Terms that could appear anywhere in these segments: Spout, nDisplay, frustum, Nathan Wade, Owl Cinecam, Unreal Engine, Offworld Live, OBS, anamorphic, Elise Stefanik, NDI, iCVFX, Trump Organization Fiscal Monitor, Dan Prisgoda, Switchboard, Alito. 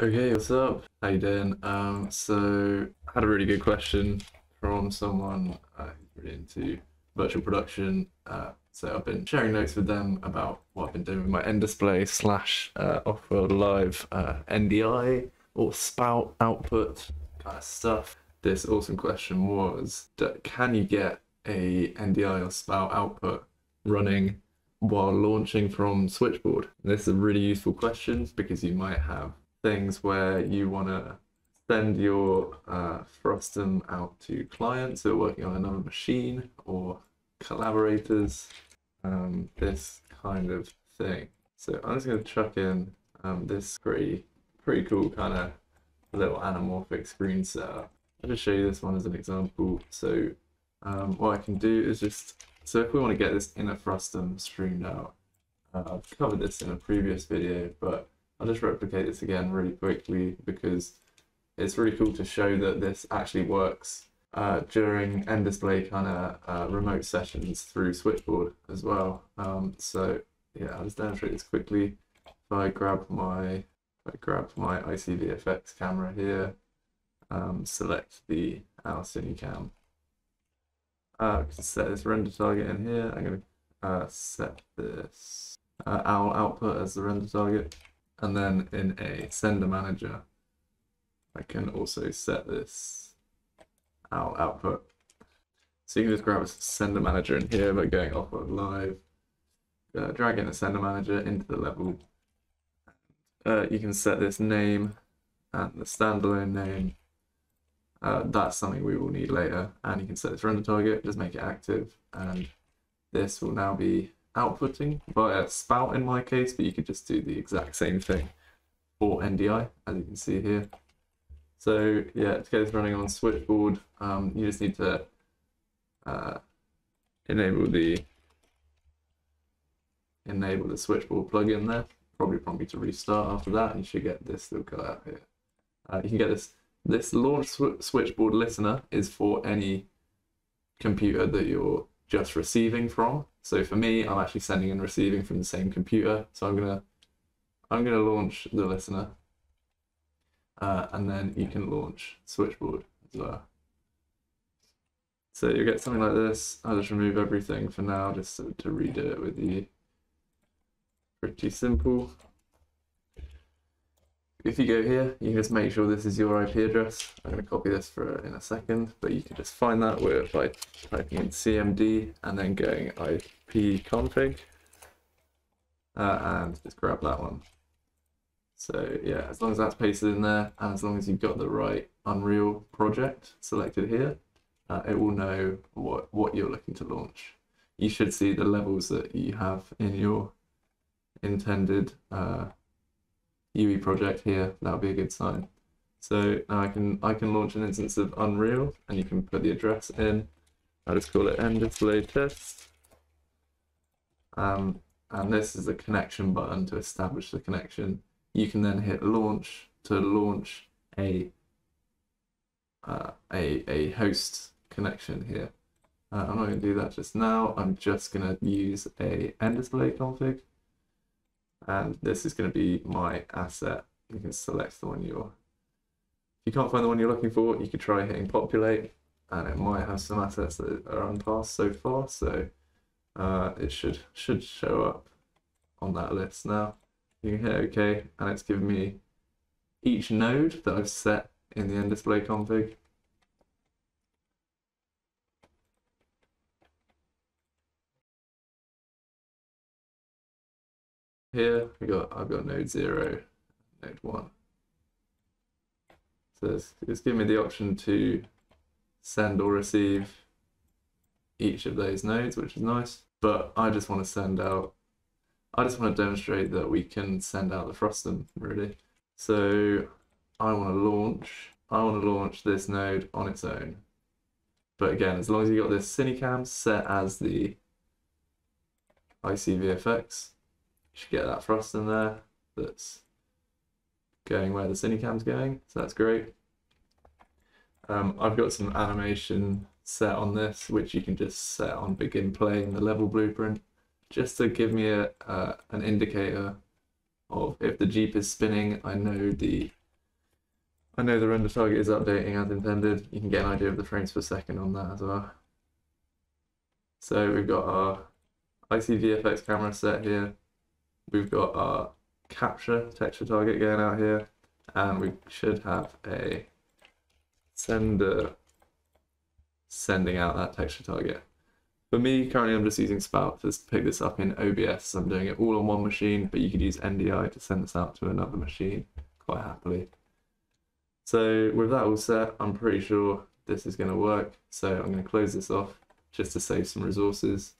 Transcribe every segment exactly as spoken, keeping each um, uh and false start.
Okay, what's up? How you doing? Um, so I had a really good question from someone uh, who's really into virtual production. Uh, so I've been sharing notes with them about what I've been doing with my nDisplay slash uh, Offworld Live uh, N D I or Spout output kind of stuff. This awesome question was, can you get a N D I or Spout output running while launching from Switchboard? And this is a really useful question because you might have things where you want to send your uh, frustum out to clients who are working on another machine or collaborators, um, this kind of thing. So I'm just going to chuck in um, this pretty, pretty cool kind of little anamorphic screen setup. I'll just show you this one as an example. So um, what I can do is just, so if we want to get this inner frustum streamed out, uh, I've covered this in a previous video, but I'll just replicate this again really quickly because it's really cool to show that this actually works uh, during nDisplay kind of uh, remote sessions through Switchboard as well. Um, so yeah, I'll just demonstrate this quickly. If I grab my, if I grab my iCVFX camera here, um, select the Owl Cinecam. Uh, set this render target in here. I'm going to uh, set this uh, Owl output as the render target. And then in a sender manager, I can also set this Owl output. So you can just grab a sender manager in here by going off of live, uh, drag in a sender manager into the level. Uh, you can set this name and the standalone name. Uh, that's something we will need later. And you can set this render target, just make it active. And this will now be outputting via Spout in my case, but you could just do the exact same thing for N D I, as you can see here. So yeah, to get this running on Switchboard, um, you just need to uh, enable the enable the Switchboard plugin there. Probably prompt you to restart after that, and you should get this little guy out here. Uh, you can get this. This launch sw Switchboard listener is for any computer that you're just receiving from. So for me, I'm actually sending and receiving from the same computer. So I'm gonna I'm gonna launch the listener, uh, and then you can launch Switchboard as well. So you'll get something like this. I'll just remove everything for now, just so to redo it with you. Pretty simple. If you go here, you can just make sure this is your I P address. I'm going to copy this for in a second, but you can just find that with, by typing in C M D and then going I P config, uh, and just grab that one. So yeah, as long as that's pasted in there, and as long as you've got the right Unreal project selected here, uh, it will know what, what you're looking to launch. You should see the levels that you have in your intended uh, U E project here. That'll be a good sign. So now I can I can launch an instance of Unreal, and you can put the address in. I'll just call it nDisplay test. Um, and this is the connection button to establish the connection. You can then hit launch to launch a uh, a a host connection here. Uh, I'm not going to do that just now. I'm just going to use a nDisplay config. And this is going to be my asset. You can select the one you're... If you can't find the one you're looking for, you could try hitting populate, and it might have some assets that are unpassed so far, so uh, it should should show up on that list now. You can hit OK, and it's given me each node that I've set in the nDisplay config. Here we got I've got node zero, node one. So it's, it's giving me the option to send or receive each of those nodes, which is nice. But I just want to send out. I just want to demonstrate that we can send out the frustum really. So I want to launch. I want to launch this node on its own. But again, as long as you got this Cinecam set as the I C V F X. You should get that frustum there that's going where the Cinecam's going, so that's great. Um, I've got some animation set on this, which you can just set on begin playing the level blueprint, just to give me a, uh, an indicator of if the Jeep is spinning, I know the I know the render target is updating as intended. You can get an idea of the frames per second on that as well. So we've got our iCVFX camera set here. We've got our capture texture target going out here. And we should have a sender sending out that texture target. For me, currently I'm just using Spout to pick this up in O B S. So I'm doing it all on one machine, but you could use N D I to send this out to another machine quite happily. So with that all set, I'm pretty sure this is going to work. So I'm going to close this off just to save some resources.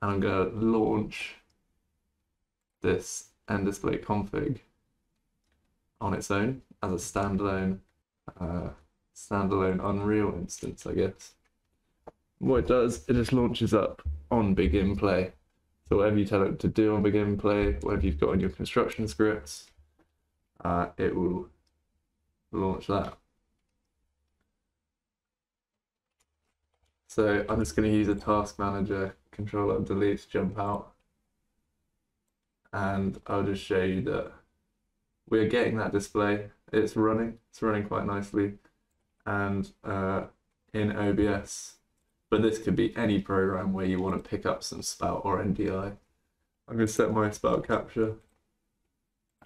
And I'm going to launch this nDisplay config on its own as a standalone, uh, standalone Unreal instance, I guess. What it does, it just launches up on Begin Play. So whatever you tell it to do on Begin Play, whatever you've got in your construction scripts, uh, it will launch that. So I'm just going to use a task manager, control up delete to jump out, and I'll just show you that we're getting that display. It's running, it's running quite nicely, and uh, in O B S. But this could be any program where you want to pick up some Spout or N D I. I'm going to set my Spout capture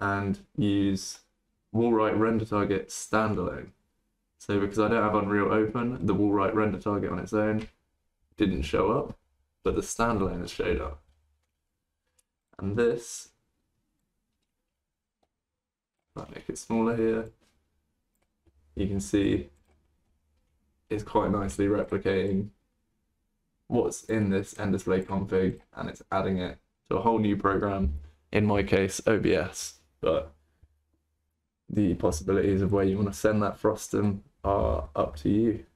and use wall right render target standalone. So because I don't have Unreal open, the wall right render target on its own didn't show up, but the standalone has showed up. And this, if I make it smaller here, you can see it's quite nicely replicating what's in this nDisplay config, and it's adding it to a whole new program, in my case O B S. But the possibilities of where you want to send that frustum are up to you.